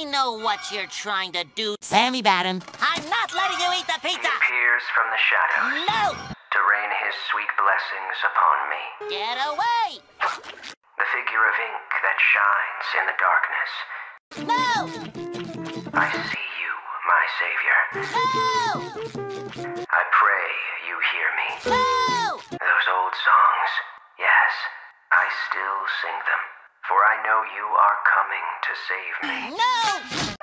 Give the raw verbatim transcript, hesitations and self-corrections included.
I know what you're trying to do, Sammy Batim. I'm not letting you eat the pizza! He appears from the shadows. No! To rain his sweet blessings upon me. Get away! The figure of ink that shines in the darkness. No! I see you, my savior. No! I pray you hear me. No! Those old songs, yes, I still sing them. For I know you are coming to save me. No!